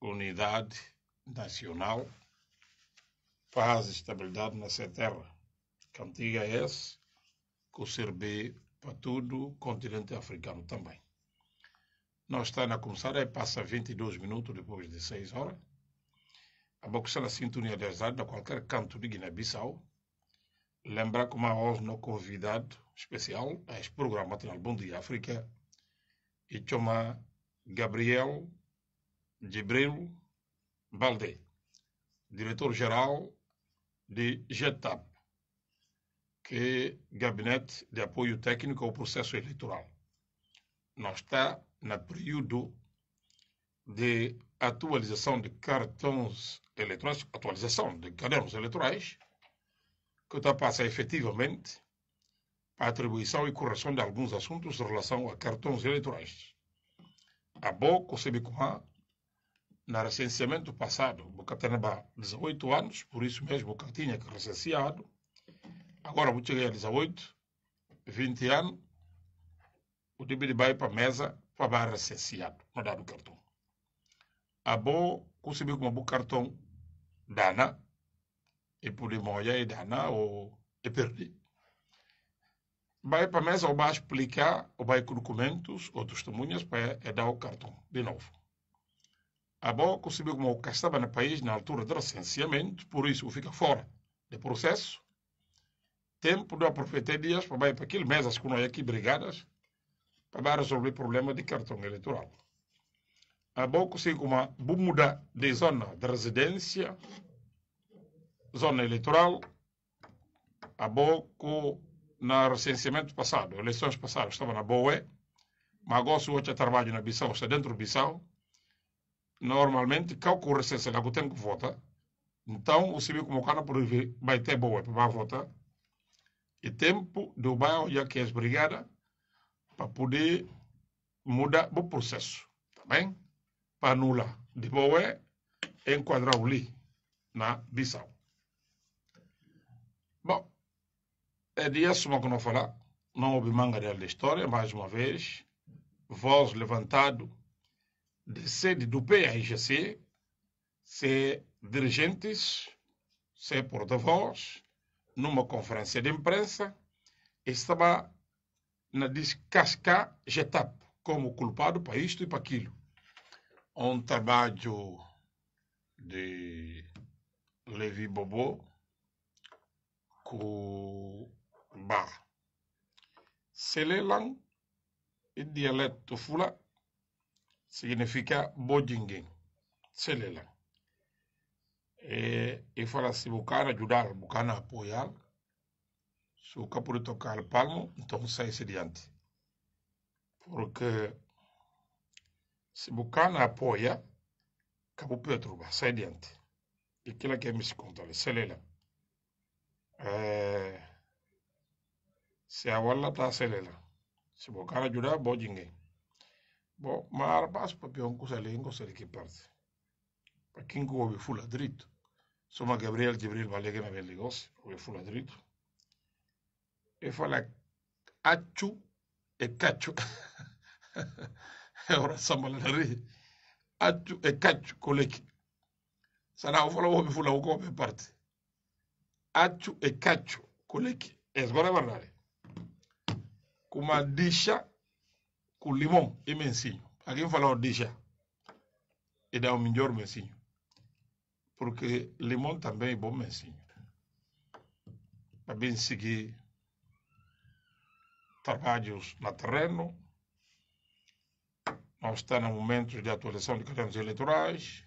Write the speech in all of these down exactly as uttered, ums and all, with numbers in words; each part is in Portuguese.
unidade nacional, paz e estabilidade nessa terra. Cantiga esse que serve para todo o continente africano também. Nós estamos a começar, aí passa vinte e dois minutos depois de seis horas. A boca na sintonia de rádio, a qualquer canto de Guiné-Bissau. Lembrar que uma hoje no convidado especial a este programa matinal Bom Dia África e chama Gabriel de Brilho Baldé, diretor-geral de GETAP, que é Gabinete de Apoio Técnico ao Processo Eleitoral. Nós está no período de atualização de cartões eleitorais, atualização de cadernos eleitorais, que está a passar efetivamente a atribuição e correção de alguns assuntos em relação a cartões eleitorais. A B O C, o C B C, no recenseamento passado, o que tinha dezoito anos, por isso mesmo que tinha que recenseado, agora vou chegar a dezoito, vinte anos, o D B D vai para a mesa para ser recenseado, não dá o cartão. A B O C, o C B C, o cartão dana, e por demônia e dana ou e perdi. Vai para a mesa ou vai explicar, ou vai com documentos ou testemunhas para é dar o cartão de novo. A boa conseguiu como o que estava no país na altura do recenseamento, por isso fica fora do processo. Tempo de aproveitar dias para vai para aquele mesas que não é aqui brigadas para resolver o problema de cartão eleitoral. A boa conseguiu como mudar de zona de residência, zona eleitoral, a boco no recenseamento passado, eleições passadas estava na B O E, mas agora se hoje trabalho na Bissau, está dentro de Bissau, normalmente, calcula o recenseamento, eu tenho que votar, então o civil como cana vai ter B O E para votar, e tempo do bairro já que é brigada para poder mudar o processo, tá bem? Para anular de B O E, enquadrar o li na Bissau. Bom, é disso que não falar, não houve manga da história, mais uma vez, voz levantada de sede do P A I G C, ser dirigentes, ser porta-voz, numa conferência de imprensa, estava na descascar GETAP como culpado para isto e para aquilo. Um trabalho de Levi Bobo, Cuba. Selelang, em dialeto fula, significa bojinguin. Selelang. E, e fala se o cara ajudar, o cara apoiar, se o cara pode tocar o palmo, então sai-se diante. Porque se o cara apoia, o Petro sai diante. E aquilo que é me se conta, Selelang. É... se a wala está acelerando, se o cara ajudar, pode ninguém. Bom, mas passa para peão que você lê, que você lê que parte. Para quem que ouve fula drito, soma Gabriel de Brilho Baldé que não vem negócio, ouve fula drito. E fala, achu e cacho. É hora de samba lá rir. Achu e cacho, coleque. Será que eu falo, ouve fula, ouve parte. Acho e cacho, coleque, essa é a verdade. Como a deixa com limão e mencinho. Alguém falou deixa e dá o melhor mencinho. Porque limão também é bom mencinho. Para bem seguir trabalhos no terreno, nós estamos no momento de atualização de cadernos eleitorais,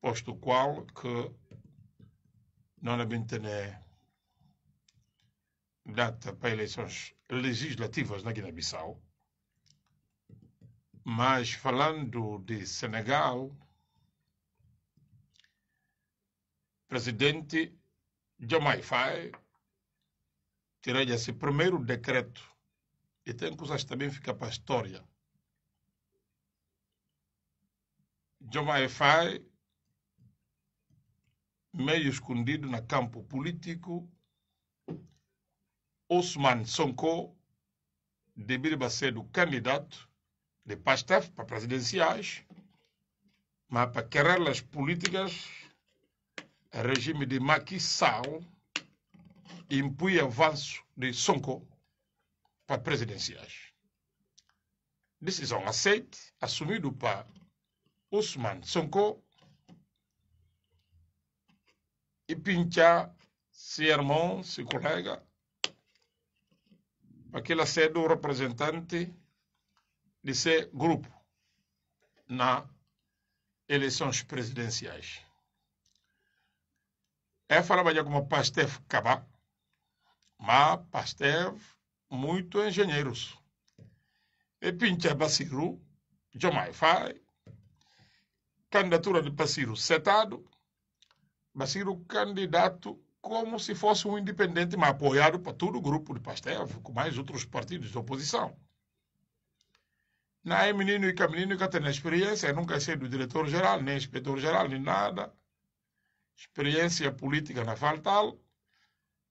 posto o qual que não devem ter data para eleições legislativas na Guiné-Bissau. Mas falando de Senegal, presidente Diomaye Faye tirou esse primeiro decreto. E tem coisas que também ficam para a história. Diomaye Faye meio escondido no campo político, Ousmane Sonko deveria ser o candidato de PASTEF para presidenciais, mas para querer as políticas, o regime de Macky Sall impõe avanço de Sonko para presidenciais. Decisão aceita, assumida por Ousmane Sonko e pincha seu irmão, seu colega, para que ele seja o representante de seu grupo na eleições presidenciais. Eu falava já como PASTEF Cabá, mas PASTEF muito engenheiros. E pincha Bassirou Djomaye Faye, candidatura de Bassirou setado, Bassirou candidato como se fosse um independente, mas apoiado por todo o grupo de PASTEF, com mais outros partidos de oposição. Não é menino e que é menino que tem experiência, nunca sei do diretor-geral, nem inspetor-geral, nem nada. Experiência política não falta,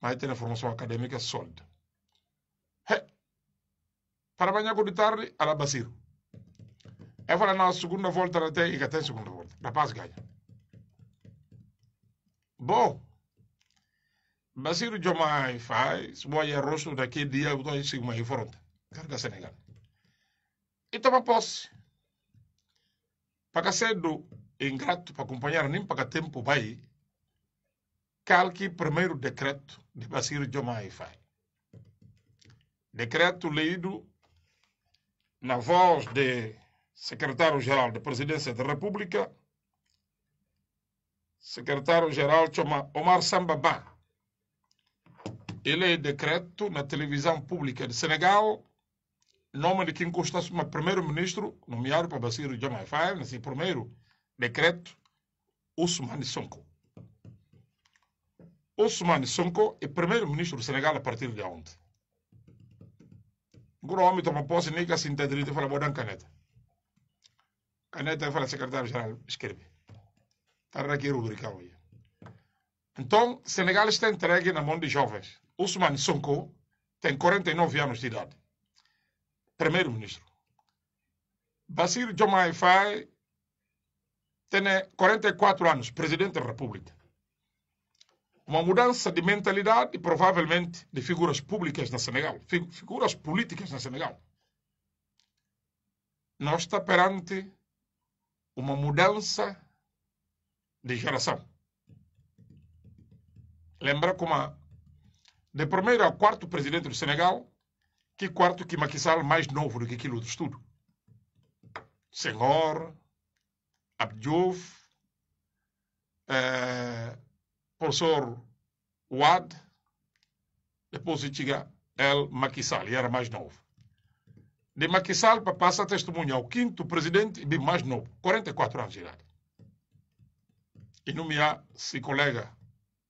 mas tem a formação acadêmica sólida. É. Para amanhã de tarde, a Bassirou. Eu falo na segunda volta até e que tem segunda volta. Da paz ganha. Bom, Bassirou Djomaye Faye, se vai a rosto daquele dia, eu estou a seguir uma reforma. Carga Senegal. E toma posse. Para ser do ingrato, para acompanhar, nem para tempo vai, calque primeiro decreto de Bassirou Djomaye Faye. Decreto lido na voz de secretário-geral da Presidência da República, secretário-geral chama Omar Sambabá. Ele é decreto na televisão pública de Senegal, nome de quem constasse como primeiro-ministro, nomeado para Bassirou Djomaye Faye, nesse primeiro decreto, Ousmane Sonko. Ousmane Sonko é primeiro-ministro do Senegal a partir de ontem. Agora o homem toma posse nem que a cinta direita fala, vou dar caneta. Caneta fala, secretário-geral, escreve. Está aqui o rubricão aí. Então, Senegal está entregue na mão de jovens. Ousmane Sonko tem quarenta e nove anos de idade. Primeiro-ministro. Bassirou Djomaye Faye tem quarenta e quatro anos, presidente da República. Uma mudança de mentalidade e provavelmente de figuras públicas na Senegal, figuras políticas na Senegal. Nós estamos perante uma mudança de geração. Lembra como de primeiro ao quarto presidente do Senegal, que quarto que Macky Sall mais novo do que aquilo do estudo. Senhor, Abdou Diouf, eh, professor Wade, depois chega El Macky Sall, e era mais novo. De Macky Sall passa a testemunha ao quinto presidente e bem mais novo, quarenta e quatro anos de idade. E nomear se colega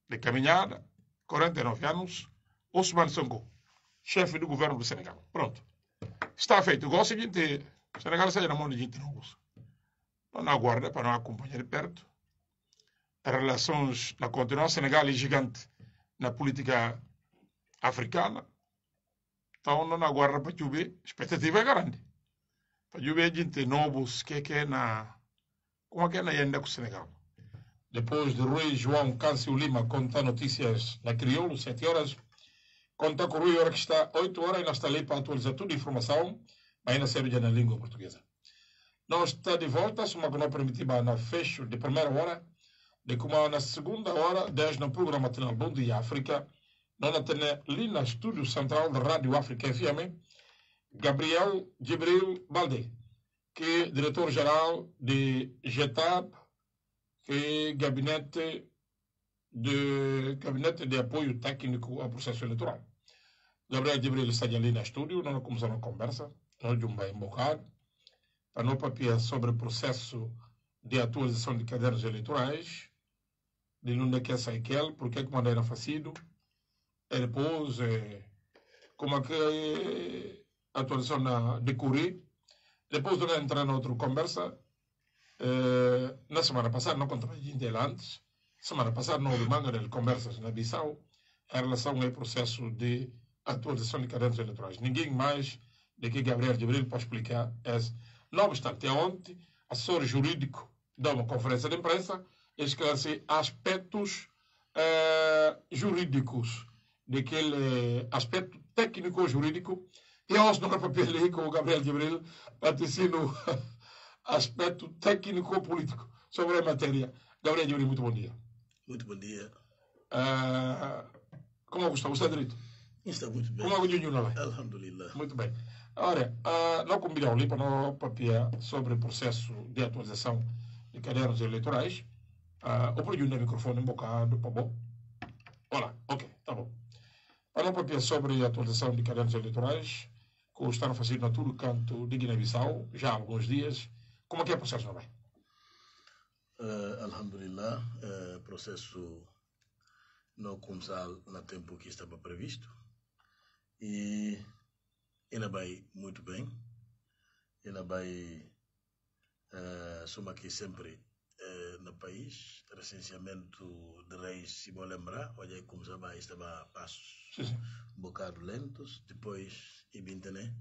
de caminhada, quarenta e nove anos, Ousmane Sonko, chefe do governo do Senegal. Pronto. Está feito. O seguinte, o Senegal sai na mão de gente não gosta. Não aguarda para não acompanhar de perto. As relações na continente, o Senegal é gigante na política africana. Então não aguarda para chover. A expectativa é grande. Para chover gente novos que é na... Como é que é na Yenda com o Senegal? Depois de Rui João Cássio Lima contar notícias na Crioulo, sete horas... Conta com o Rui, hora que está oito horas, ainda está ali para atualizar toda a informação, mas ainda serve já na língua portuguesa. Nós está de volta, se uma não permitiva, na fecho de primeira hora, de como na segunda hora, desde no programa Tenal Bom Dia África, nós temos ali na Estúdio Central da Rádio África F M, Gabriel de Brilho Baldé, que é diretor-geral de G T A P, que é Gabinete de Gabinete de Apoio Técnico ao Processo Eleitoral. Gabriel Jibril está ali no estúdio, nós começamos a conversa, nós de um bem bocado, para não papiar sobre o processo de atualização de cadernos eleitorais, de onde é que é essa aquela, porque é que mandei na facido, e depois, como é que a atualização na decorrer, depois de entrar na outra conversa, na semana passada, não contava gente lá antes, semana passada, não houve manga de conversas na Bissau em relação ao processo de atualização de cadernos eleitorais. Ninguém mais do que Gabriel de Brilho para explicar essa. Não obstante, ontem, assessor jurídico dá uma conferência de imprensa e esclarece aspectos eh, jurídicos, daquele aspecto técnico-jurídico. E hoje não é papel aí com o Gabriel de Brilho vaticino aspecto técnico-político sobre a matéria. Gabriel de Brilho, muito bom dia. Muito bom dia. Uh, como é que está? Está direito? Está muito bem. Como é que está? É? Alhamdulillah. Muito bem. Olha, uh, não combinamos ali para não papiar sobre o processo de atualização de cadernos eleitorais. Uh, o Brilho no microfone um bocado, para bom. Olá, ok, tá bom. Para não papiar sobre a atualização de cadernos eleitorais, que estão fazendo na todo canto de Guiné-Bissau, já há alguns dias. Como é que é o processo, não é? Uh, Alhamdulillah, o uh, processo não começou no tempo que estava previsto e ainda vai muito bem, ainda vai uh, soma aqui sempre uh, no país, recenseamento de reis, se vou lembrar, olha como já estava a passos um bocado lentos, depois e vinte, né,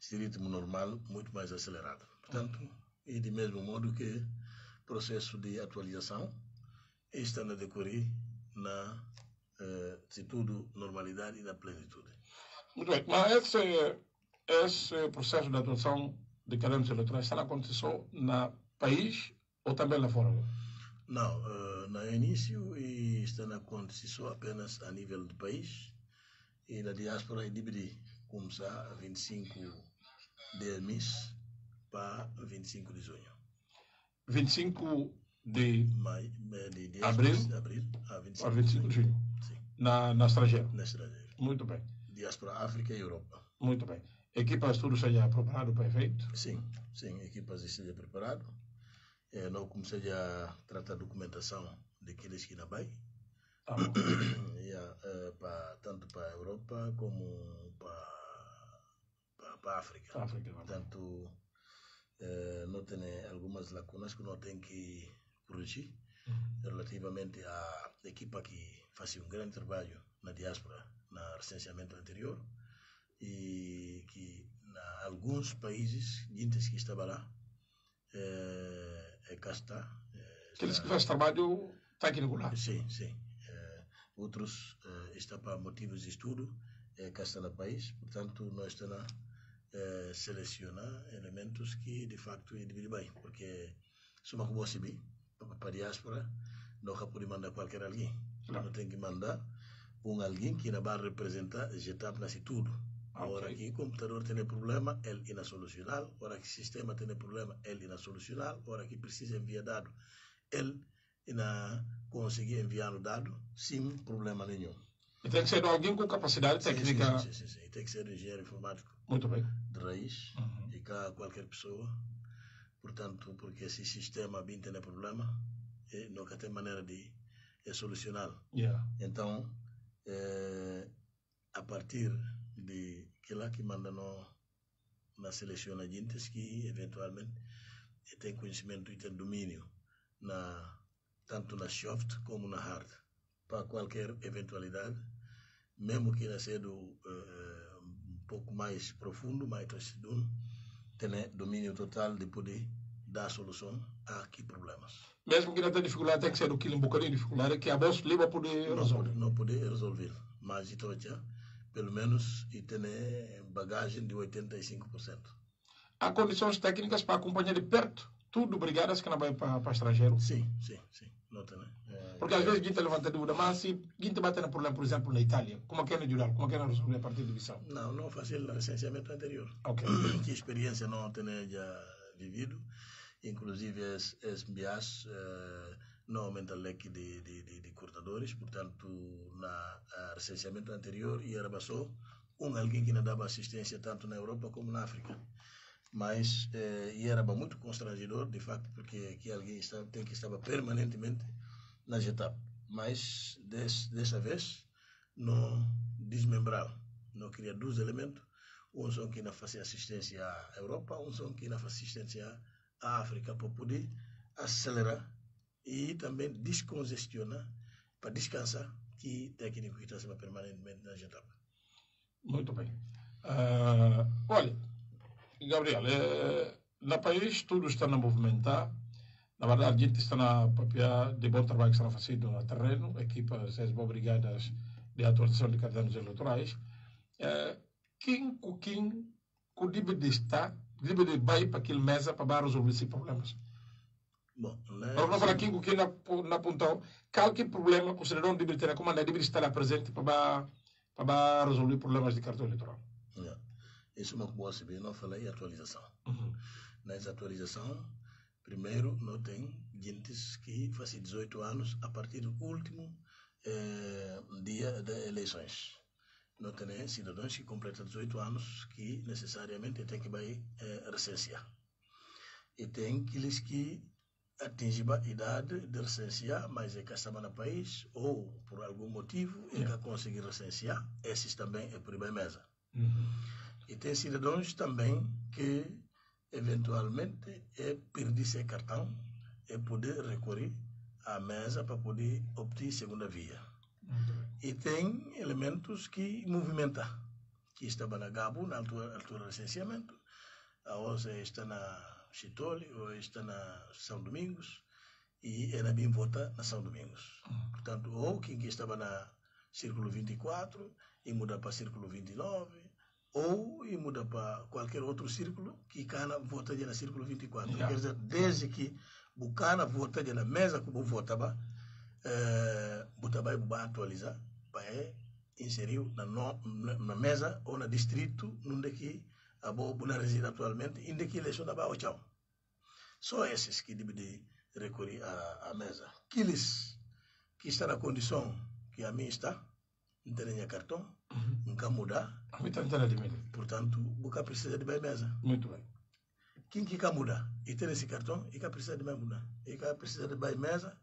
esse ritmo normal muito mais acelerado, portanto, e de mesmo modo que processo de atualização está a decorrer na eh, de tudo normalidade e na plenitude. Muito bem, mas esse, esse processo de atualização de cadernos eleitorais está acontecendo no país ou também lá fora? Não, uh, no início está acontecendo apenas a nível do país e na diáspora e D I B D, como está vinte e cinco de mês para vinte e cinco de junho. vinte e cinco de maio, de, de abril, de abril a vinte e cinco, a vinte e cinco de junho, na, na estrangeira. Na estrangeira. Muito bem. Diáspora África e Europa. Muito bem. Equipas tudo seja preparado para efeito? Sim, sim, equipas estejam preparado. É, não comecei a tratar a documentação daqueles que não vai. Tá bom. E, é, para, tanto para a Europa como para, para, para a África. África, portanto, Uh, não tem algumas lacunas que não tem que corrigir relativamente à equipa que faz um grande trabalho na diáspora, no recenseamento anterior e que na alguns países gente que estava lá é, é cá está, é, está aqueles que fazem trabalho técnico lá, sim, sim, é, outros é, está para motivos de estudo é, cá está no país, portanto nós estamos lá Eh, selecionar elementos que de facto é de bem, porque se uma coisa bem para a diáspora não pode mandar qualquer alguém, claro. Não tem que mandar um alguém que não vai representar etapa nesse tudo, a okay. Hora que o computador tem problema, ele é solucional, a hora que o sistema tem problema, ele é solucional, a hora que precisa enviar dado, ele não consegue enviar o dado sem problema nenhum. E tem que ser alguém com capacidade técnica. Sim, sim, sim, sim. Tem que ser engenheiro informático. Muito bem. De raiz, uhum. E cá qualquer pessoa. Portanto, porque esse sistema bem tem problema, e nunca tem maneira de é solucionar. Yeah. Então, é, a partir de que lá que manda no, na seleção de gente que eventualmente tem conhecimento e tem domínio, na, tanto na soft como na hard, para qualquer eventualidade, mesmo que não seja uh, um pouco mais profundo, mais transcendente, tem domínio total de poder dar solução a que problemas. Mesmo que não tenha dificuldade, tem que ser aquilo um bocadinho de dificuldade que a voz leva poder resolver. Não poder resolver, mas então já, pelo menos, e tem bagagem de oitenta e cinco por cento. Há condições técnicas para acompanhar de perto tudo, brigadas que não vai para, para estrangeiro? Sim, sim, sim. Nota, né? É, porque às vezes a gente levanta dúvida, mas se a gente bater no problema, por exemplo, na Itália, como é que é no geral? Como é que é na resolver a partir do Bissau? Não, não fazia o recenseamento anterior. Okay. Que experiência não tenho já vivido. Inclusive, as, as M B As eh, não aumentam o leque de, de, de, de cortadores, portanto, no recenseamento anterior, e era só um alguém que não dava assistência tanto na Europa como na África. Mas eh, era muito constrangedor, de facto, porque aqui alguém está, tem que estar permanentemente na G T A P. Mas des, dessa vez não desmembrava, não queria dois elementos: um som que não fazia assistência à Europa, um som que não fazia assistência à África, para poder acelerar e também descongestionar, para descansar, que técnico que está permanentemente na G T A P. Muito bem. Uh, olha. Gabriel, eh, no país tudo está a movimentar, Na verdade, a gente está na apropriar de bom trabalho que será feito no terreno, equipas e brigadas de atuação de cadernos eleitorais. É, quem, quem, o D I B D está, o D I B D vai para aquele mesa para resolver esses problemas. Bom, mas... não para quem o que na, na apontou, qualquer problema que o cidadão D I B D terá como a D I B D estará presente para para resolver problemas de cartão eleitoral. Yeah. Isso é uma coisa que eu falei em atualização. Uhum. Nessa atualização, primeiro, não tem gente que faz dezoito anos a partir do último eh, dia das eleições. Não tem cidadãos que completam dezoito anos que necessariamente tem que ir eh, recensear. E tem aqueles que atingem a idade de recensear, mas é que estão no país ou por algum motivo é que conseguem recensear. Esses também é primeira mesa. Uhum. E tem cidadãos também que, eventualmente, é perder seu cartão e poder recorrer à mesa para poder obter segunda via. Uhum. E tem elementos que movimentam, que estava na Gabo, na altura, altura do licenciamento, ou seja, está na Chitoli, ou está na São Domingos, e era bem vota na São Domingos. Uhum. Portanto, ou quem que estava na Círculo vinte e quatro e muda para Círculo vinte e nove, ou e muda para qualquer outro círculo que Cana vota na Círculo vinte e quatro. Yeah. Quer dizer, desde que o Cana vota na mesa que o votava, o trabalho vai atualizar para inserir na, no, na mesa ou na distrito onde que a boa reside atualmente, onde que eleição da Baú Tchau. Só esses que devem recorrer à, à mesa. Aqueles que estão na condição que a mim está, não tem cartão, nunca mudar. Muito portanto, nunca precisa de mais mesa. Muito bem. Quem que quer mudar e ter esse cartão, e que precisa de mais mudar. E que precisa de mais mesa,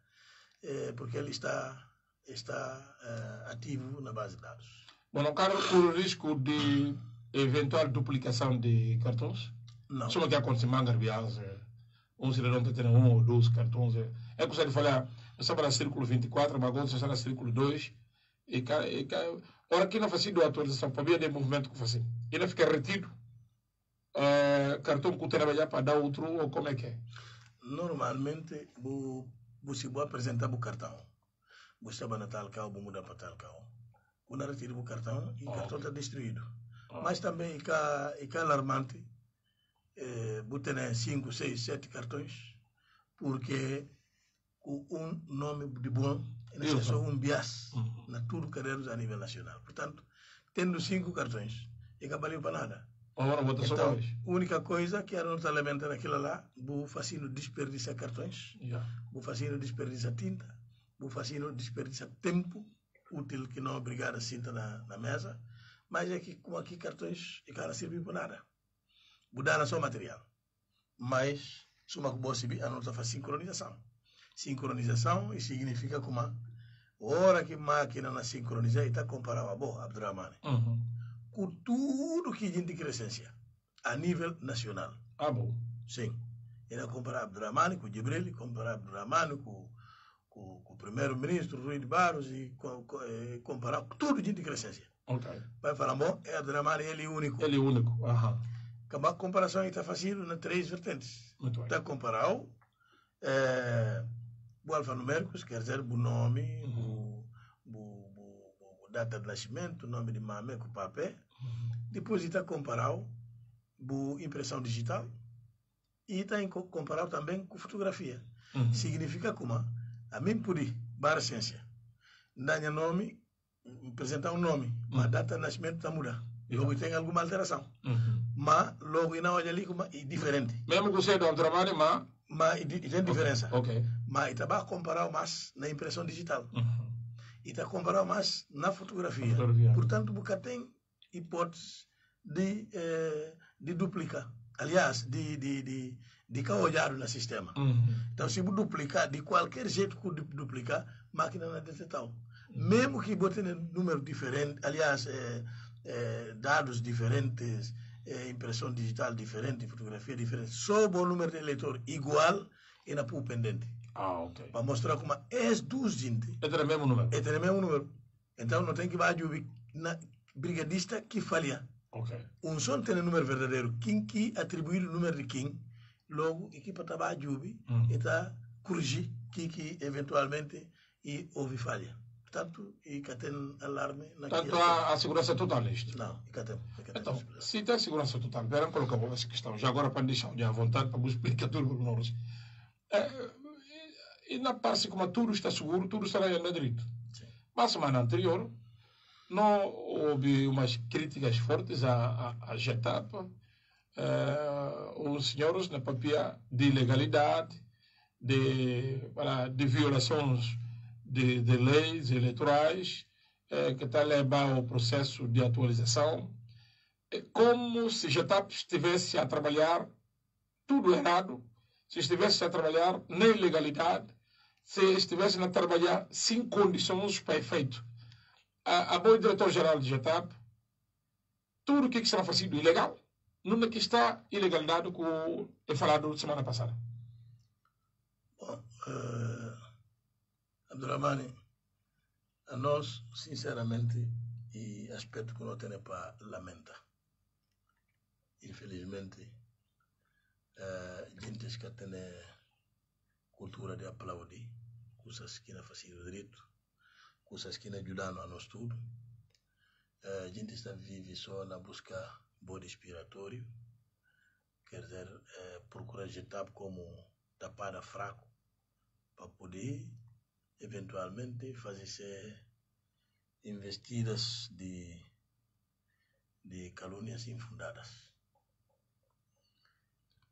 é, porque ele está, está é, ativo na base de dados. Bom, não cabe o risco de eventual duplicação de cartões? Não. Só que acontece em Angarbiás, um cidadão tem um ou dois cartões. É que você falar, você para Círculo vinte e quatro, mas agora você está no Círculo dois, e cá, e cá, ora que não faz a atualização para ver o movimento que faz, ele fica retido uh, cartão que trabalhar para dar outro ou como é que é? Normalmente você vai apresentar o cartão, você vai na tal carro, você muda para tal carro, você retira o cartão e o cartão está destruído. Mas também é alarmante, você tem cinco, seis, sete cartões porque com um nome de bom é só um bias na tudo que queremos a nível nacional. Portanto, tendo cinco cartões, é que valeu para nada. Então, a única coisa que era nos alimentar naquela lá, o fascino desperdiça cartões, o fascino desperdiça tinta, o fascino desperdiça tempo útil que não é obrigado a cinta na, na mesa, mas é que com aqui cartões, é que não serve para nada. Mudar só material. Mas, suma que você vê, a nossa faz sincronização. Sincronização significa como a hora que a máquina não sincronizar está comparada a boa, Abdramane. Uhum. Com tudo que a gente crescencia a nível nacional. Ah, bom. Sim. Ela compara Abdramane com Jibril, compara Abdramane com, com, com o primeiro-ministro Rui de Barros e com, com, é, comparar com tudo que a gente crescencia. Ok. Vai falar, bom, é Abdramane, ele é único. Ele é único, aham. Uhum. A comparação está fazendo nas três vertentes. Muito bem. Está comparado. É, o alfanuméricos, quer dizer, o nome, uhum. o data de nascimento, o nome de mamãe com o papel. Uhum. Depois está comparado com impressão digital e está comparado também com fotografia. Uhum. Significa como a mim puri, barra ciência. Dá nome, apresentar um nome, uhum. mas a data de nascimento está mudada. Logo uhum. tem alguma alteração. Uhum. Mas logo não olha ali como é diferente. Mesmo que você não trabalhe, mas... mas e tem diferença. Okay. Okay. Mas está comparado mais na impressão digital. Uhum. E está comparado mais na fotografia. fotografia. Portanto, nunca tem hipótese de, eh, de duplicar. Aliás, de, de, de, de caolhar no sistema. Uhum. Então, se você duplicar, de qualquer jeito que duplicar, a máquina não detecta. Uhum. Mesmo que bote número diferente, aliás, eh, eh, dados diferentes, É, impressão digital diferente, fotografia diferente, só o número de eleitor igual e na pula pendente. Ah, ok. Para mostrar como é duas gente. É o mesmo número. É o mesmo número. Então não tem que vai na brigadista que falha. Ok. Um só tem o número verdadeiro. Quem que atribuir o número de quem, logo, equipa está vai a Jubi, está corrigir que, que eventualmente e houve falha. Portanto, e que tem alarme... Portanto, há a segurança total neste? Não, e que tem. Então, se tem segurança total, verão colocar essa questão, já agora para deixar à vontade, para explicar tudo para nós. E na parte como tudo está seguro, tudo será direito. Mas a semana anterior, não houve umas críticas fortes à G T A P, os senhores na papia de ilegalidade, de, de violações de, de leis eleitorais, eh, que está a levar ao processo de atualização, é como se já estivesse a trabalhar tudo errado, se estivesse a trabalhar na ilegalidade, se estivesse a trabalhar sem condições para efeito. A, a boa diretor-geral de G T A P, tudo o que será feito ilegal, não é que está ilegalidade que eu falei semana passada. Uh, Abdramane, a nós, sinceramente, e aspecto que não tem para lamentar. Infelizmente, uh, gente que tem cultura de aplaudir, coisas que não fazem o direito, coisas que não ajudam a nós tudo. Uh, gente que vive só na busca de bode expiratório, quer dizer, uh, procurar G T A P como tapada fraco, para poder, eventualmente, fazer investidas de, de calúnias infundadas.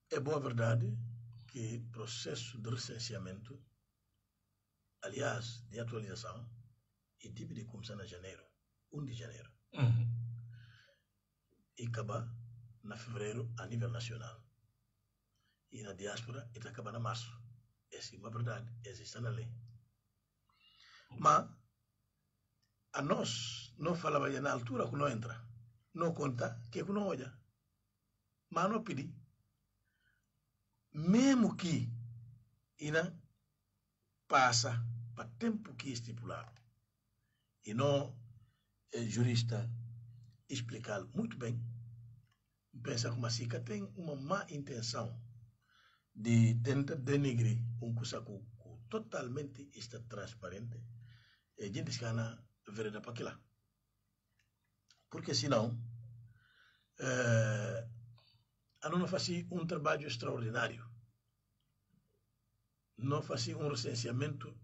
É boa verdade que o processo de recenseamento, aliás, de atualização, e D I B D começar em janeiro, primeiro de janeiro. Uhum. E acabar na fevereiro a nível nacional. E na diáspora, e acabar na março. Essa é uma verdade, existe na lei. Mas, a nós, não falava na altura que não entra, não conta, que não olha. Mas não pedi. Mesmo que e não passa para o tempo que estipulado. E não é jurista explicar muito bem. Pensa como assim, que tem uma má intenção de tentar denegrir um cusacu totalmente está transparente, e a gente diz que é na verdade para aquilo. Porque senão, eh, a não fazer um trabalho extraordinário, não fazer um recenseamento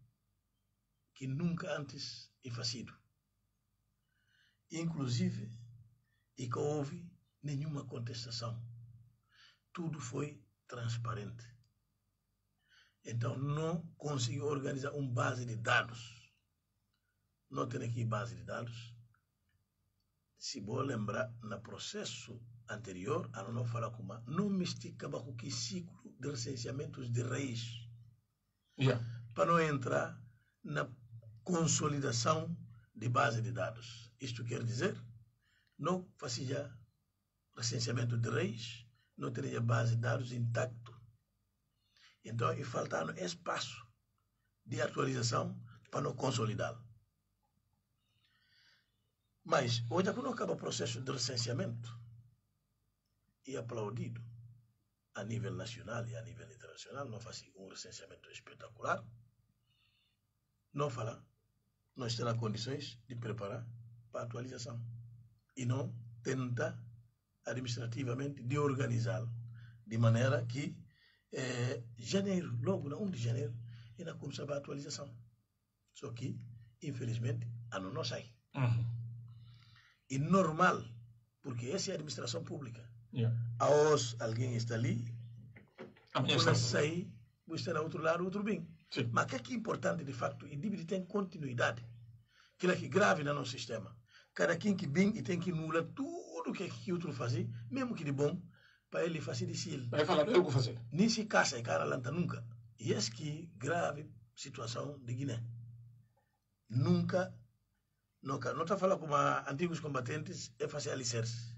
que nunca antes é fazido. Inclusive, e que houve nenhuma contestação. Tudo foi transparente. Então, não conseguiu organizar uma base de dados. Não tem aqui base de dados. Se vou lembrar, no processo anterior, a não falar como não misticava com que ciclo de recenseamentos de reis. Yeah. Para não entrar na consolidação de base de dados. Isto quer dizer, não fazia recenseamento de reis, não teria base de dados intacto. Então, e faltava espaço de atualização para não consolidá-lo. Mas, hoje, quando acaba o processo de recenseamento, e aplaudido a nível nacional e a nível internacional, não faz um recenseamento espetacular, não fala, não terá condições de preparar para a atualização. E não tenta administrativamente de organizá-lo, de maneira que eh, janeiro, logo na primeiro de janeiro, ainda começava a atualização. Só que, infelizmente, ano não sai. Uhum. E normal, porque essa é a administração pública. Yeah. Aos alguém está ali, quando sai, está no outro lado, outro bem. Sim. Mas o que é, que é importante, de facto, e D I B D tem continuidade, que é que grave no nosso sistema. Cada quem que bem e tem que anular tudo o que, que outro fazer, mesmo que de bom, para ele fazer difícil. Vai falar, eu vou fazer. Nem se caça e cara lanta nunca. E essa que grave situação de Guiné. Nunca, nunca. Não está falando como antigos combatentes, é fazer alicerce.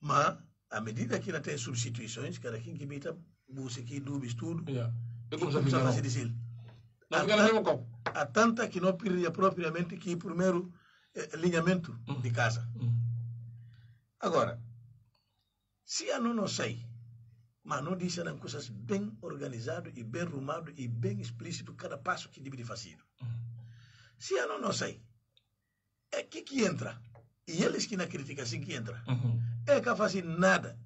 Mas, à medida que não tem substituições, cada quem que bem está, busca aqui, dúvidas, tudo. Yeah. Eu vou fazer difícil. Não fica no mesmo copo. Há tanta que não perdia propriamente que primeiro alinhamento de casa. Agora, se a não não sai, Mas não disse eram coisas bem organizado e bem rumado e bem explícito cada passo que deveria fazer. Uhum. Se eu não, não sei, é que que entra. E eles que na crítica assim que entra. Uhum. É que fazem nada.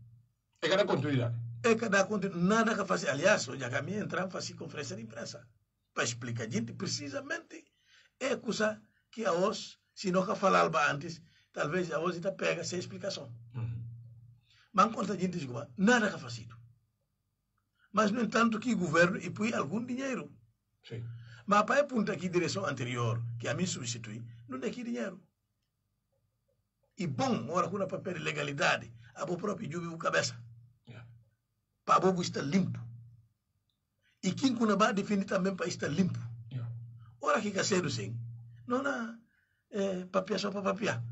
É que dá continuidade. É que dá continuidade. Nada que fazer. Aliás, hoje a caminho entrar e fazer conferência de imprensa. Para explicar a gente precisamente é coisa que a hoje, se não que falava antes, talvez a hoje está pega sem explicação. Uhum. Mas quando a gente diz, nada que fazer. Mas, no entanto, que o governo e põe algum dinheiro. Sim. Mas para apontar aqui a direção anterior, que a mim substitui, não tem que dinheiro. E bom, ora, quando a papel de legalidade, a o próprio juiz cabeça. Yeah. Para o estar limpo. E quem que não vai definir também para estar limpo. Yeah. Ora, que caseiro sim. Não há é, papel só para papel.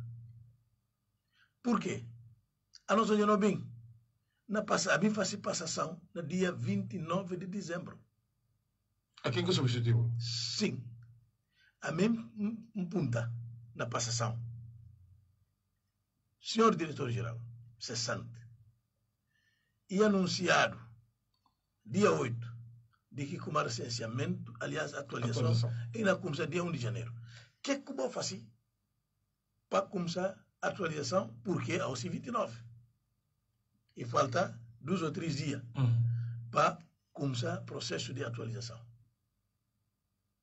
Por quê? A nossa não bem. Na passa, a mim faz passação no dia vinte e nove de dezembro. A quem que é o substitutivo? Sim. A mim um, um punta na passação. Senhor diretor-geral, cessante. E anunciado, dia oito, de que com o recenseamento, aliás, atualização, atualização. E na começar dia um de janeiro. O que é que eu vou fazer para começar a atualização? Porque aos vinte e nove. E falta dois ou três dias uhum. para começar o processo de atualização.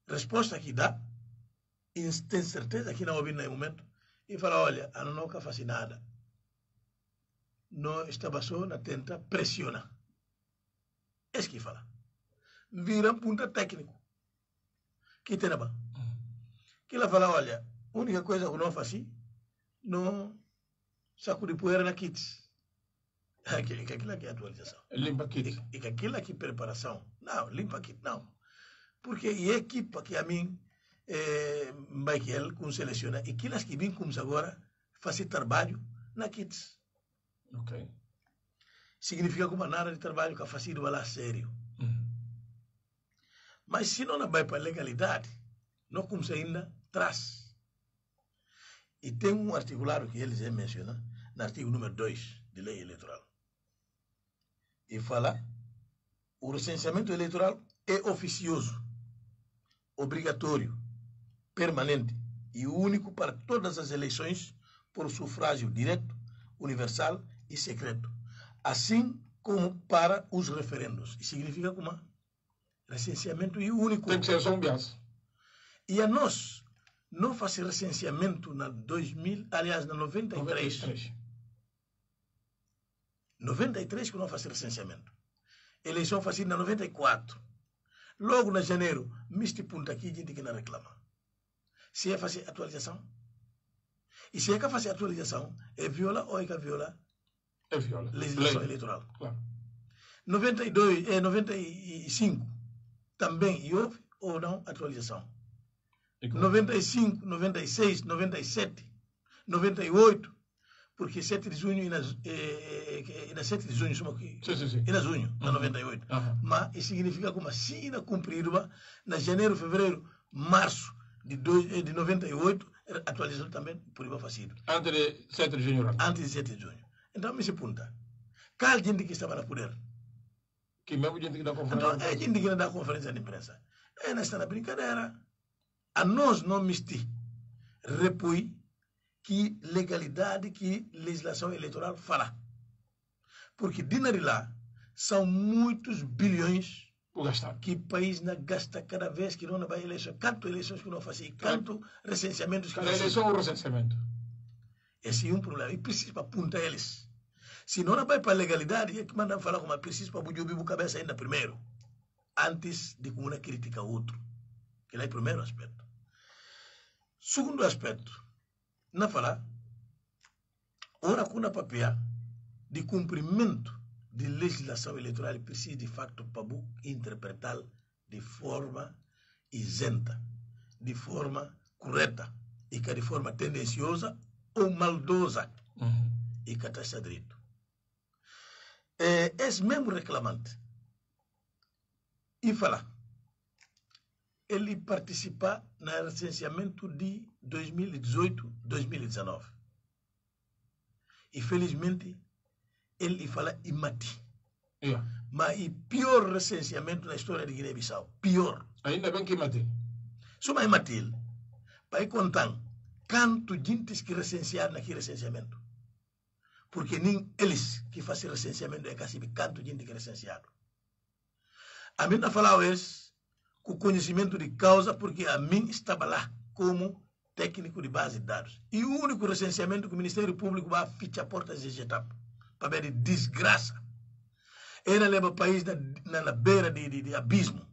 Resposta que dá, e tem certeza que não ouvi nenhum momento, e fala, olha, a nunca faz nada. Não estava só na tenta pressionar. É isso que fala. Vira um ponto técnico. Que tem lá. Uhum. Que ela fala, olha, a única coisa que não faz assim, não sacudir poeira na kits. E que aquilo aqui é atualização. Limpa kit. E que aquilo aqui é preparação. Não, limpa kit não. Porque e a equipa que a mim é, vai que ele seleciona. E aquelas que vêm como agora fazem trabalho na kits. Ok. Significa como nada de trabalho que a fazer lá sério. Uhum. Mas se não vai para a legalidade, não como ainda traz. E tem um articulado que eles mencionam, no artigo número dois de lei eleitoral. E fala, o recenseamento eleitoral é oficioso, obrigatório, permanente e único para todas as eleições por sufrágio direto, universal e secreto, assim como para os referendos. E significa como? Recenseamento e único. Tem que ser só um bias. E a nós, não faz recenseamento na dois mil, aliás, na noventa e três. noventa e três que não faz recenseamento. Eleição faz na noventa e quatro. Logo na janeiro, miste ponto aqui, gente que não reclama. Se é fazer atualização. E se é que fazer atualização, é viola ou é que viola? É viola. Legislação eleitoral. Claro. noventa e dois, é noventa e cinco também, e houve ou não atualização. noventa e cinco, noventa e seis, noventa e sete, noventa e oito. Porque sete de junho e na, e, e na sete de junho, somos aqui, sim, sim, sim. E na junho, uhum. Na noventa e oito. Uhum. Mas isso significa como assim na cumprida, na janeiro, fevereiro, março de, dois, de noventa e oito, atualizando também por igual facido. Antes de sete de junho. Antes de sete de junho. Então, me se punta. Qual gente que estava na poder? Que mesmo gente que dá conferência? Então, é gente que dá conferência de imprensa. É nesta na brincadeira. A nós não misti. Repui. Que legalidade, que legislação eleitoral fará. Porque dinheiro lá são muitos bilhões que o país não gasta cada vez que não vai eleição. Quanto eleições que não faz e quanto recenseamentos que não faz. Cada eleição ou recenseamento? Esse é um problema. E precisa para apontar eles. Se não vai para a legalidade, é que mandam falar como é preciso para budir o cabeça ainda primeiro. Antes de uma crítica a outro. Que lá é o primeiro aspecto. Segundo aspecto. Na fala, ora com a papel de cumprimento de legislação eleitoral precisa de facto para interpretar de forma isenta, de forma correta e que de forma tendenciosa ou maldosa uhum. E que está direito. É, esse mesmo reclamante e fala, ele participa no recenseamento de dois mil e dezoito, dois mil e dezenove. E felizmente ele fala imati. Yeah. mas o pior recenseamento na história de Guiné-Bissau. Pior. Ainda bem que matei. Só mais matei. Para contar quanto gente que recensearam naquele recenseamento. Porque nem eles que fazem recenseamento é casi quanto gente que recensearam. A mim não falava eles com conhecimento de causa, porque a mim estava lá como técnico de base de dados. E o único recenseamento que o Ministério Público vai fichar portas de etapa para ver de desgraça. Ela leva o país na, na, na beira de, de, de abismo.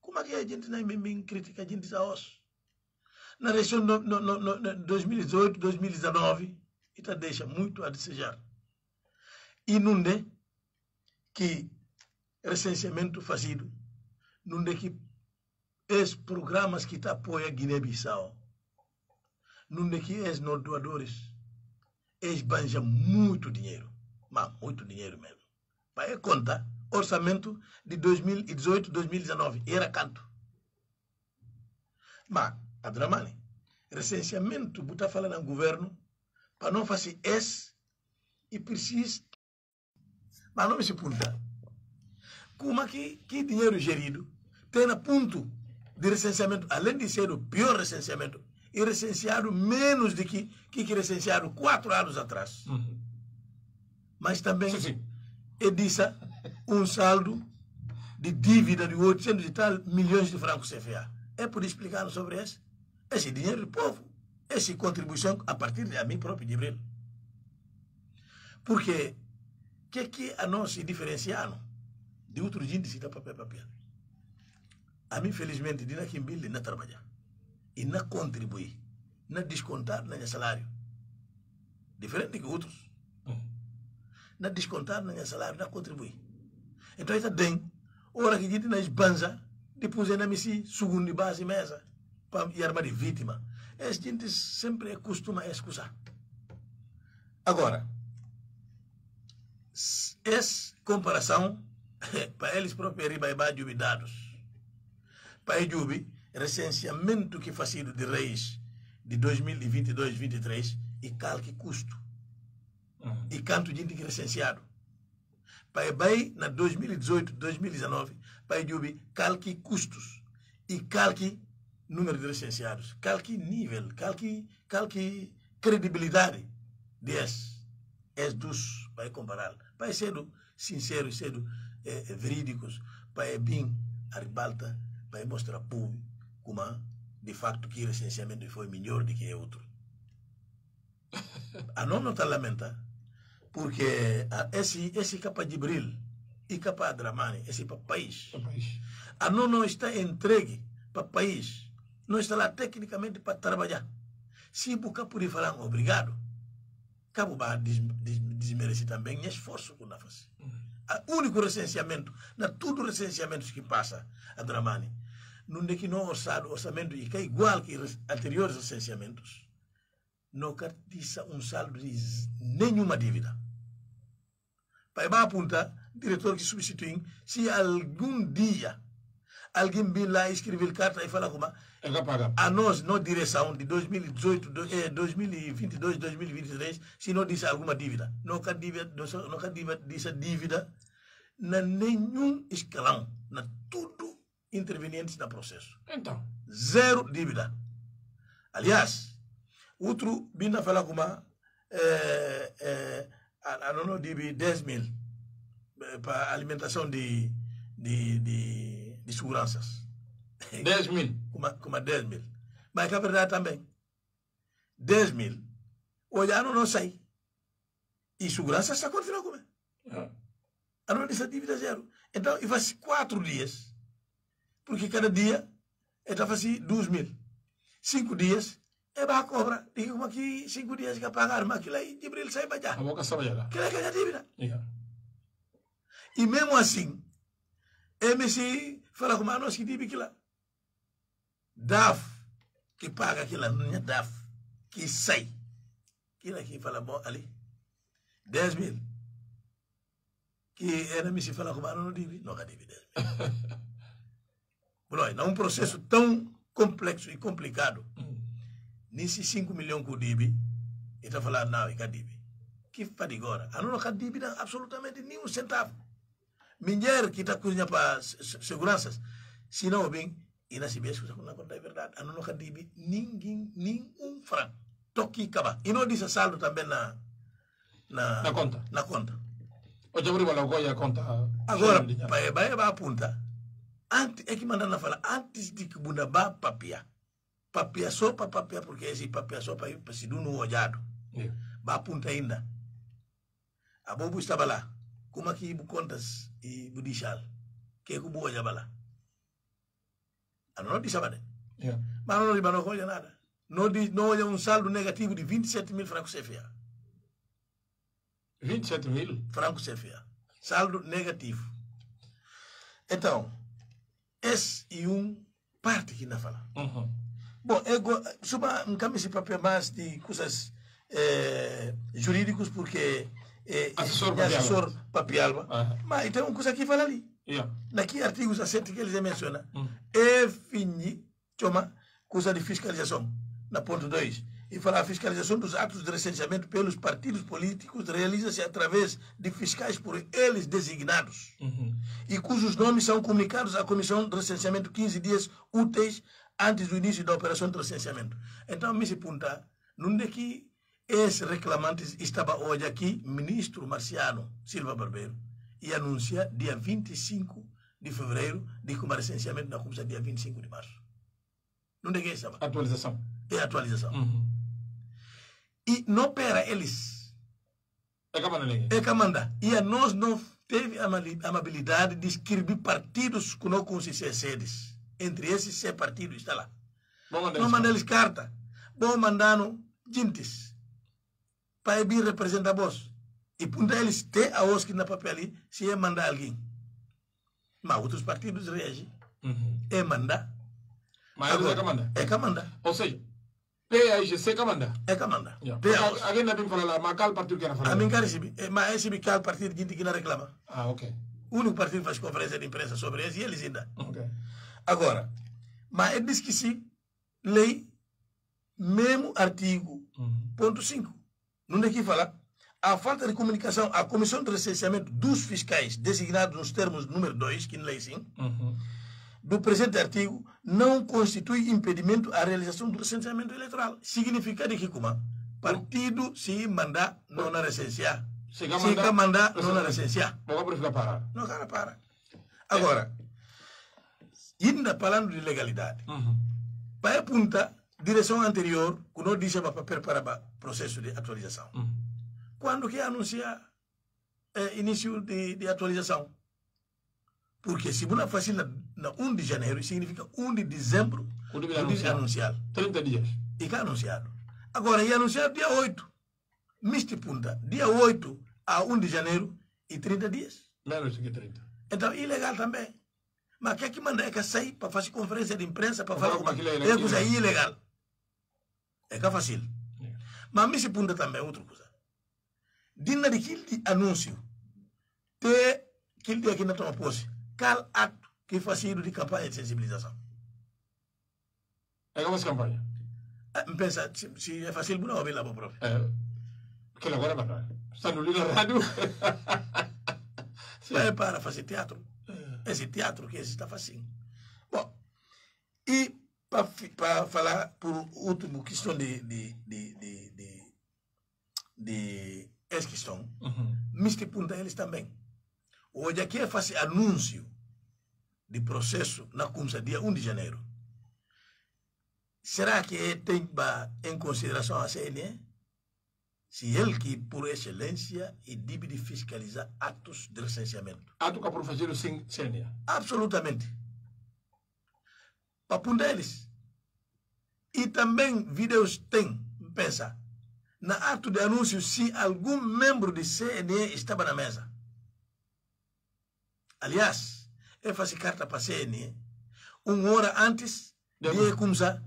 Como é que a gente não me critica a gente diz a osso? Na eleição de dois mil e dezoito, dois mil e dezenove, isso deixa muito a desejar. E não é que recenseamento fazido, não é que esses programas que apoiam a Guiné-Bissau, não é que esses doadores, eles banjam muito dinheiro, mas muito dinheiro mesmo. Para conta, orçamento de dois mil e dezoito, dois mil e dezenove, era canto. Mas, Abdramane, recenseamento, botar falando no governo, para não fazer esse, e precisa, mas não se punta. Como é que, que dinheiro gerido tem a ponto de recenseamento, além de ser o pior recenseamento, e recenseado menos do que, que, que recensearam quatro anos atrás. Uhum. Mas também... Sim, sim. Edissa, um saldo de dívida de oitocentos e tal milhões de francos C F A. É por explicar sobre isso? Esse dinheiro do povo, essa contribuição a partir da minha própria Jibril. Porque o que é que a nós se diferenciamos de outros índices da papel papel? A mim, felizmente, de na Kimbilde não trabalhar e não contribuir, não descontar no salário. Diferente que outros. Não descontar no salário, não contribuir. Então, isso tem. Ora que a gente não esbanza, depois é na missão, segundo base mesa, para ir armar de vítima. Essa gente sempre costuma excusar. Agora, essa comparação, para eles próprios, vai jubilados. Para eles, o recenseamento que fazido de reis de dois mil e vinte e dois, dois mil e vinte e três, e calque custo. Uhum. E canto de gente recenseado. Para Bahia, na dois mil e dezoito, dois mil e dezenove, para Jubi, calque custos e calque número de recenseados, calque nível, calque, calque credibilidade desse. É dos, para comparar. Para ser sincero, ser é, verídicos, para bem a ribalta, para mostrar ao povo como, de facto, que o recenseamento foi melhor do que outro. A não está lamentar. Porque esse, esse capa Jibril e capa Abdramane, esse para o país, a não, não está entregue para o país, não está lá tecnicamente para trabalhar. Se buscar por falar obrigado, cabo vai desmerecer também o esforço que não faz. O único recenseamento, na tudo recenseamentos que passa, Abdramane, não é que não orçado, orçamento e que é igual que anteriores recenseamentos, não cartiça um saldo de nenhuma dívida. Para apontar, diretor que substitui, se algum dia alguém vir lá escrever carta e falar como a nós, na direção de dois mil e dezoito, dois mil e vinte e dois, dois mil e vinte e três, se não disse alguma dívida, não cartiça dívida na nenhum escalão, na tudo interveniente no processo. Então? Zero dívida. Aliás, outro, bem a falar como é, é, a não de dez mil para alimentação de, de, de, de seguranças. dez mil? Como, como dez mil. Mas é verdade também. dez mil. Hoje a não sai. E segurança está continuando como é. A não dessa dívida zero. Então, e faz quatro dias. Porque cada dia, está fazendo dois mil. Cinco dias. É para a cobra, digo que cinco dias que pagar, mas aquilo aí, Jibril sai para já. A boca sai para lá. Que é que é a dívida. Yeah. E mesmo assim, M C fala como a nós que dívida lá. D A F, que paga aquilo, não é D A F, que sai. Aquilo aqui fala, bom, ali, dez mil. Que era M C fala como a nós não dívida, não é dívida. É um processo tão complexo e complicado. Nesse cinco milhões que o D I B D, ele está falando, não, é que a D I B D. Que faz agora? A não é que a D I B D dá absolutamente nenhum centavo. Minha que está cozinha para seguranças, se não bem, e na C B S que não conta a verdade, a não nunca deve ninguém, nenhum franco. Toque acaba. E não disse saldo também na, na, na conta. Na conta. Hoje eu vou falar a conta. Agora, vai apontar. Antes, é que mandaram falar, antes de que bunda vá papia. Papia só para papia, porque esse papia só para ir para se não olhado. Vai apontar ainda. A bobo estava lá. Como é que contas e budixal? Que é que boa já lá? A não disse nada. Mas não olha, não olha nada. Não olha um saldo negativo de vinte e sete mil francos C F A. vinte e sete mil? Francos C F A. Saldo negativo. Então, esse é um parte que não fala. Uhum. Bom, eu suba um caminho esse papel mais de coisas eh, jurídicas, porque. É, assessor é, assessor Papialba. Ah. Mas tem uma coisa que fala ali. Yeah. Naquele artigo dezessete que eles mencionam, hum. é fini, chama, coisa de fiscalização, na ponto dois. E fala a fiscalização dos atos de recenseamento pelos partidos políticos realiza-se através de fiscais por eles designados, uhum. e cujos nomes são comunicados à Comissão de Recenseamento quinze dias úteis antes do início da operação de recenseamento. Então, me se punta, não é que esse reclamante estava hoje aqui, ministro Marciano Silva Barbeiro, e anuncia dia vinte e cinco de fevereiro de que o recenseamento não começa dia vinte e cinco de março. Não é isso? Atualização. É atualização. Uhum. E não para eles. É que manda. É que manda. E a nós não teve a amabilidade de escrever partidos que não consistem sedes. Entre esses, seis partidos está lá. Não manda eles carta. Vão mandando gentes. Para vir representar a voz. E para eles ter a voz que na papel ali, se é mandar alguém. Mas outros partidos reagem. Uhum. É mandar. Mas agora, é que manda. É que manda. Ou seja, P A I G C é que manda. É que manda. Yeah. Alguém não tem que falar, mas qual partido que não fala? A mim que mas esse é qual partido que não reclama. Ah, ok. O único partido que faz conferência de imprensa sobre isso e eles ainda. Ok. Agora, mas ele diz que sim, lei, mesmo artigo, uhum. ponto cinco. Não é que fala. A falta de comunicação, a comissão de recenseamento dos fiscais, designados nos termos número dois, que não é assim, uhum. do presente artigo, não constitui impedimento à realização do recenseamento eleitoral. Significa de que como? Partido se mandar, não na recensear. Se quer mandar, não na recensear. Não quer parar. Não quer parar. Agora, ainda falando de legalidade, uhum. para apontar, direção anterior, que não disse para papel para processo de atualização. Uhum. Quando que anuncia é, início de, de atualização? Porque se não faz na, na um de janeiro, significa um de dezembro, é anunciado. trinta dias. E que é anunciado. Agora, é anunciado dia oito. Miste punta, dia oito a um de janeiro e trinta dias. Menos que trinta. Então, ilegal também. Mas quem é que manda é que sai para fazer conferência de imprensa, para falar alguma coisa? É coisa ilegal. É que é fácil. Yeah. Mas me se punta também outra coisa. Dina de aquele anúncio, até aquele dia que não toma posse, cal ato que facilita de campanha de sensibilização. É como essa campanha? Ah, pensa, se, se é fácil, não ouvi lá para o próprio. É, porque agora é para está no livro da rádio. É para fazer teatro. Esse teatro que está fazendo. Bom, e... para falar por último questão de de de de, de, de essa questão, uhum. Mister Punta eles também. Hoje aqui é fazer anúncio de processo na Cumsa dia um de janeiro. Será que tem em consideração a C N E? Se ele que por excelência e D I B D fiscalizar atos de licenciamento. Ato que por fazer o C N E? Absolutamente. Apunta eles. E também vídeos tem, pensa, na ato de anúncio se algum membro de C N E estava na mesa. Aliás, eu faço carta para C N E uma hora antes de começar.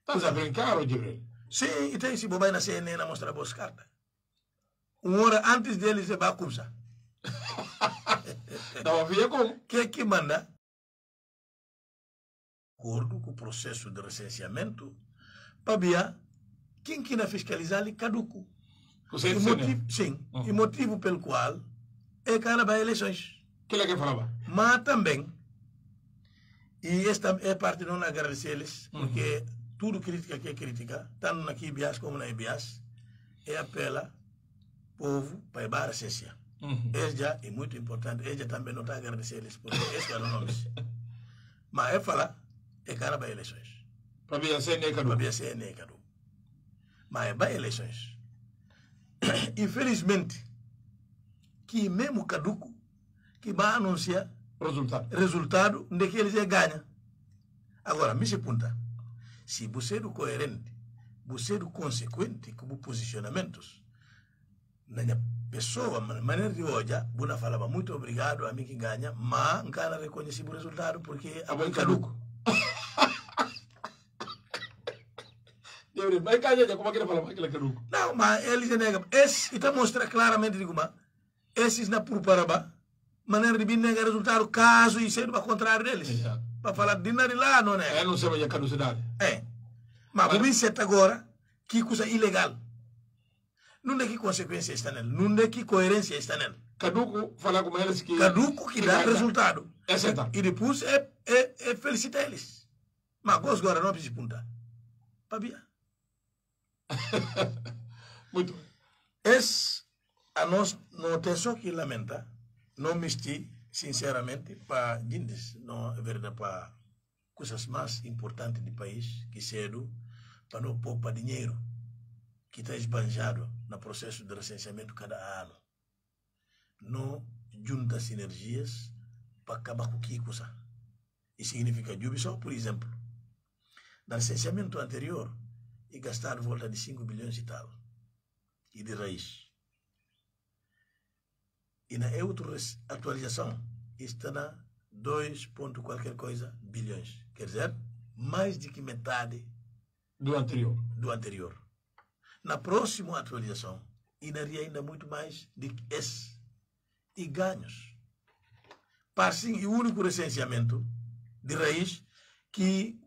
Estás a brincar, Jibril? Sim, e tem esse bobai na C N E na mostrar boas cartas. Uma hora antes deles vai começar. Não havia como. Quem é que manda? Acordo com o processo de recenseamento, para quem quer fiscalizar ele caduco. O motivo, sim, uhum. E motivo pelo qual é que ela vai a eleições. Que é que falava? Mas também, e esta é parte de não agradecer-lhes, porque uhum. tudo crítica que é crítica, tanto aqui em Bias como na Ibias, é apela ao povo para a essência. Uhum. Esta é muito importante, esta também não está a agradecer-lhes, porque este é o nome. Mas é falar, é cara para eleições. Para a C N E, Cadu. Para a C N E, Cadu. Mas é para eleições. Infelizmente, que mesmo Caduco, que vai anunciar resultado, resultado de que eles ganham. Agora, me se punta, se você é coerente, você é consequente com os posicionamentos, na minha pessoa, na maneira de olhar, Buna falava muito obrigado a mim que ganha, mas não cara reconhece o resultado porque a mãe Caduco. Mas como é que ele fala? Não, mas eles negam. Esse está mostrando claramente, digo, mas esses não por parabá, maneira de vir negar resultado, caso isso seja para contrário deles. Exato. Para falar de nada lá, não é? É, não sei, mas é caducidade. É. Mas o Vicente agora, que coisa ilegal. Não é que consequência está nele, não é que coerência está nele. Caduco, falar com eles que... Caduco que dá resultado. É certo. E depois é, é, é felicitar eles. Mas agora não precisa apontar. Pabia. Muito bem. Esse, a nós não tem só que lamentar, não mesti sinceramente para dindes, não é verdade, para coisas mais importantes do país, que cedo, para não poupar dinheiro que está esbanjado no processo de recenseamento cada ano. Não junta sinergias para acabar com que coisa. Isso significa Guiné-Bissau, por exemplo, no recenseamento anterior, e gastaram volta de cinco bilhões e tal, e de raiz. E na outra atualização, está na dois ponto qualquer coisa bilhões. Quer dizer, mais de que metade do anterior. Do anterior. Na próxima atualização, inaria ainda muito mais de que esse. E ganhos. Para sim, o único recenseamento de raiz que...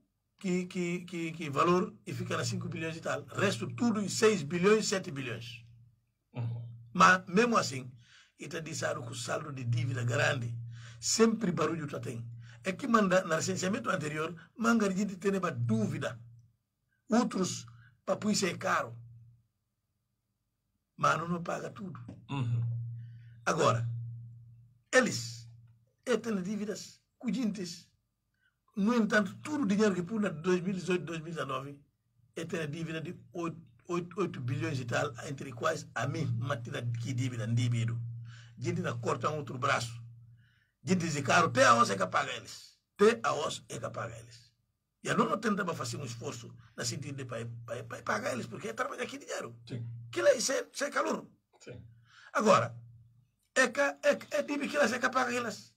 Que, que, que, que valor e fica na cinco bilhões e tal. Resto tudo em seis bilhões, sete bilhões. Uhum. Mas, mesmo assim, está dizendo que o saldo de dívida grande, sempre barulho está tem. É que manda, no recenseamento anterior, Mangarjinti tem uma dúvida. Outros, para isso é caro. Mas não paga tudo. Uhum. Agora, eles, eles têm dívidas, cujintes. No entanto, todo o dinheiro que pula de dois mil e dezoito, dois mil e dezenove, é ter dívida de oito bilhões e tal, entre quais a mim, matina que dívida, dívida. Gente não corta um outro braço. Gente diz, caro, até a osso é que paga eles. Até a osso é que paga eles. E a não tentava fazer um esforço na sentido de para pagar eles, porque é trabalhar aqui dinheiro. Sim. Que lá isso é, isso é calor. Sim. Agora, é que é dívida que elas é que paga eles.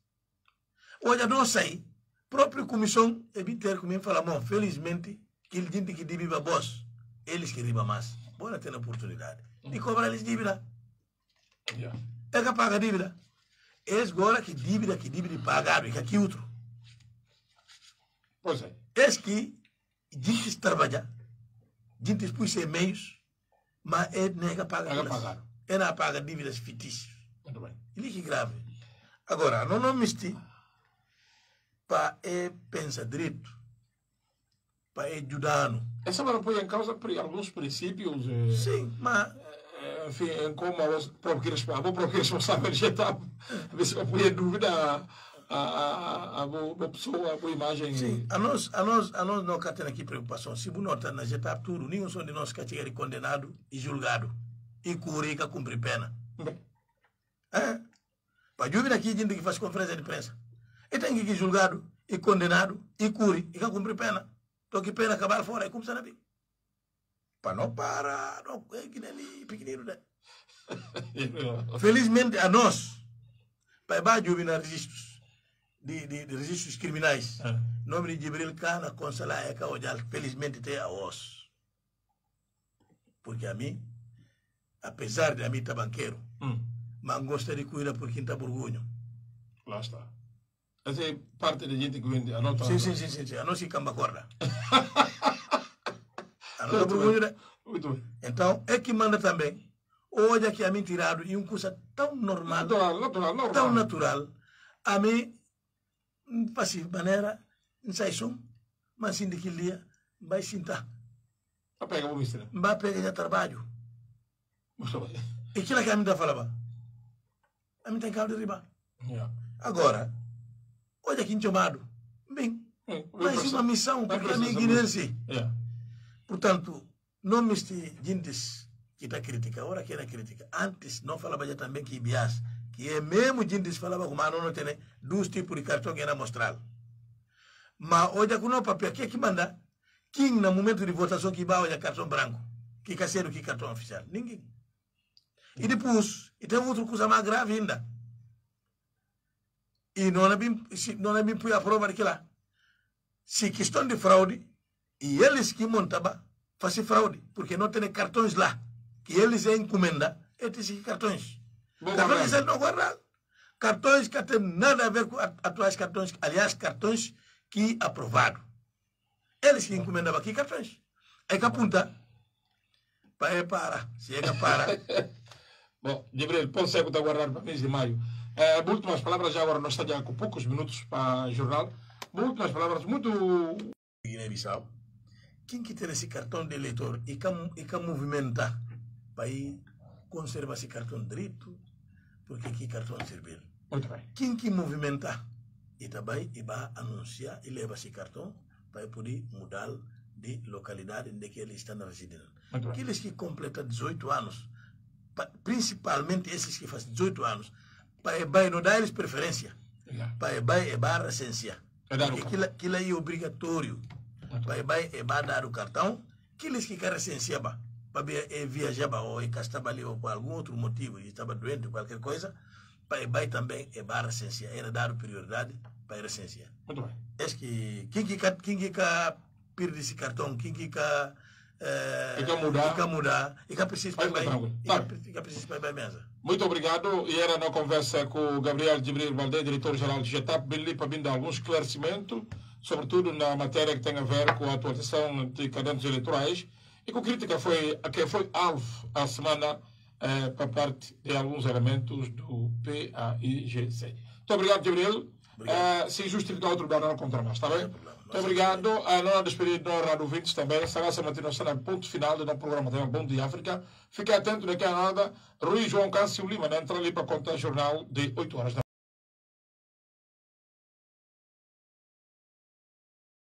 Olha, não sei. A própria comissão evitar comigo falar, bom, felizmente, que ele diz que dívida boss, eles que dívida mais. Bora ter a oportunidade de cobrar eles dívida. Yeah. É que paga dívida. Eles agora que dívida, que dívida pagaram, e que aqui outro. Pois é. Eles que dizem trabalhar, dizem por ser meios, mas eles não é que pagaram. Eles não pagam dívidas fictícias. Muito bem. Ele que grave. Agora, não não mesti. Para é pensar direito, para é ajudar-nos. Essa não põe em causa por alguns princípios. É, sim, mas. É, enfim, é como o próprio responsável já está. A ver se vai pôr em dúvida a uma pessoa, a uma imagem. Sim, a nós, a nós, a nós não temos aqui preocupação. Se você não está na G T A, tudo, nenhum de nós que chega condenado e julgado. E curica cumprir pena. É? Para dúvida aqui, a gente que faz conferência de imprensa. E tem que ir julgado, e condenado, e curi, e que cumprir pena. Então que pena acabar fora, e como você não viu? Para não parar, não é que nem pequenino, né? Felizmente a nós, para baixo houve registros, de, de, de registros criminais, ah. Nome de Jibril, Cana, Consolar, Eca, Odial, felizmente tem a osso. Porque a mim, apesar de a mim estar banqueiro, hum. mas gosta de cuidar por quinta burgunho. Lá está. Essa é parte da gente que vende a nota. Sim, sim, sim, sim. A nossa camba corda. A nossa burgunha. Muito bem. Então, é que manda também. Olha que a mim tirado e um curso tão normal, natural, natural, tão natural. a mim, de maneira, não sei som, mas sim daquele dia, vai sentar. Vai pegar o ministro? Vai pegar trabalho. E aquilo que a mim está falando? A mim tem que de riba. Agora, olha aqui em chamado. Bem, mais uma missão, porque a minha ignorância. Portanto, não me estes que está crítica, ora que era crítica. Antes, não falava já também que bias, que é mesmo gente falava como não tem dois tipos de cartão que era mostrado. Mas olha que não papel, que é que manda? Quem no momento de votação que vai olhar cartão branco? Que caseiro, que cartão oficial? Ninguém. E depois, e tem outra coisa mais grave ainda. E não é bem, não é bem a prova de que lá. Se questão de fraude, e eles que montavam, fazem fraude, porque não tem cartões lá. Que eles encomendam, esses cartões. Bom, cartões que não guardam. Cartões que não tem nada a ver com atuais cartões, aliás, cartões que aprovaram. Eles que encomendavam aqui cartões. É que apunta. Para, é para. Se é que para. Bom, Jibril, pode ser que está guardado para mês de maio. É, últimas palavras, já agora nós estamos com poucos minutos para o jornal. Últimas palavras, muito... Guiné-Bissau. Quem que tem esse cartão de eleitor e que, e que movimenta para ir conservar esse cartão direito, porque que cartão servir? Muito bem. Quem que movimenta e também e vai anunciar e leva esse cartão para poder mudar de localidade em que eles estão residindo. Aqueles que completam dezoito anos, principalmente esses que fazem dezoito anos, para não dar eles preferência, para é barra essência. Aquilo, aquilo é obrigatório. Vai é dar o cartão, aqueles que querem essência para viajar ou estava ali ou por algum outro motivo, estava doente ou qualquer coisa, vai também é barra essência, era dar prioridade para a essência. Muito bem. Acho que quem que quem que perde esse cartão, quem que e que mudar, e que mudar, e que precisa para bem mesa. Muito obrigado. E era na conversa com o Gabriel de Brilho Baldé, diretor-geral de G E T A P, Bili, para dar algum esclarecimento, sobretudo na matéria que tem a ver com a atualização de cadernos eleitorais, e com crítica foi, a que foi alvo a semana eh, para parte de alguns elementos do P A I G C. Muito obrigado, Jibril. Uh, se justificar outro lugar, não contra nós, está bem? Muito obrigado. A nós despedida de nós, ouvintes também. Sagasta Matina está no ponto final do nosso programa. Tenha um bom dia, África. Fique atento daqui a nada. Rui João Cássio Lima, na entrada ali para contar jornal de oito horas da manhã.